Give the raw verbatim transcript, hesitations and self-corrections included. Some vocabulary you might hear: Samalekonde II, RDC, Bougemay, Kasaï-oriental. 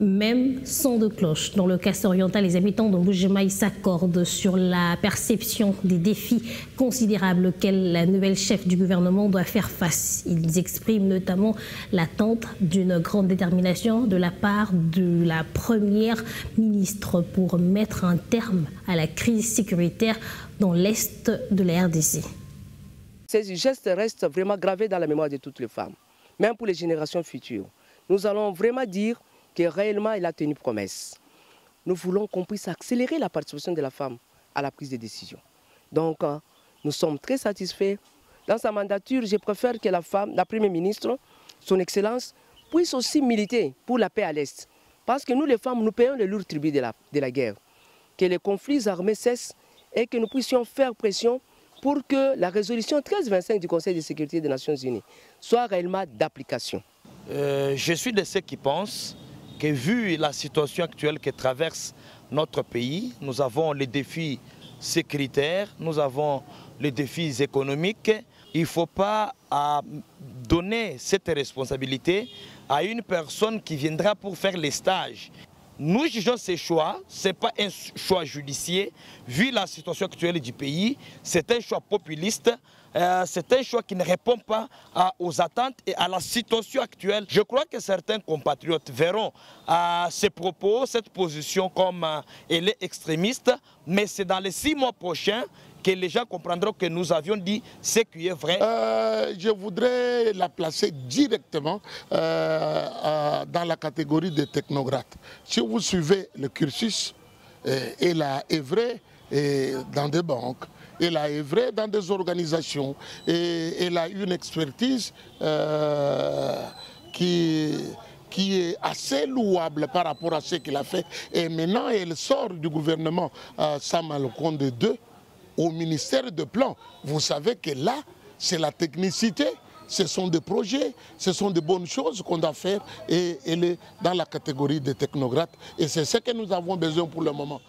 même son de cloche. Dans le Casse oriental, les habitants de Bougemay s'accordent sur la perception des défis considérables auxquels la nouvelle chef du gouvernement doit faire face. Ils expriment notamment l'attente d'une grande détermination de la part de la première ministre pour mettre un terme à la crise sécuritaire dans l'est de la R D C. Ces gestes restent vraiment gravés dans la mémoire de toutes les femmes, même pour les générations futures. Nous allons vraiment dire que réellement il a tenu promesse. Nous voulons qu'on puisse accélérer la participation de la femme à la prise de décision. Donc nous sommes très satisfaits. Dans sa mandature, je préfère que la femme, la Première ministre, son Excellence, puisse aussi militer pour la paix à l'Est. Parce que nous les femmes, nous payons le lourd tribut de la, de la guerre. Que les conflits armés cessent et que nous puissions faire pression pour que la résolution mille trois cent vingt-cinq du Conseil de sécurité des Nations Unies soit réellement d'application. Euh, je suis de ceux qui pensent que vu la situation actuelle que traverse notre pays, nous avons les défis sécuritaires, nous avons les défis économiques. Il ne faut pas à, donner cette responsabilité à une personne qui viendra pour faire les stages. Nous jugeons ces choix, ce n'est pas un choix judiciaire. Vu la situation actuelle du pays, c'est un choix populiste. Euh, c'est un choix qui ne répond pas à, aux attentes et à la situation actuelle. Je crois que certains compatriotes verront euh, ces propos, cette position comme euh, elle est extrémiste, mais c'est dans les six mois prochains que les gens comprendront que nous avions dit ce qui est vrai. Euh, je voudrais la placer directement euh, euh, dans la catégorie des technocrates. Si vous suivez le cursus, euh, elle a œuvré dans des banques, elle a œuvré dans des organisations et elle a une expertise euh, qui, qui est assez louable par rapport à ce qu'elle a fait. Et maintenant, elle sort du gouvernement euh, Samalekonde deux au ministère de Plan. Vous savez que là, c'est la technicité. Ce sont des projets, ce sont de bonnes choses qu'on doit faire et elle est dans la catégorie des technocrates. Et c'est ce que nous avons besoin pour le moment.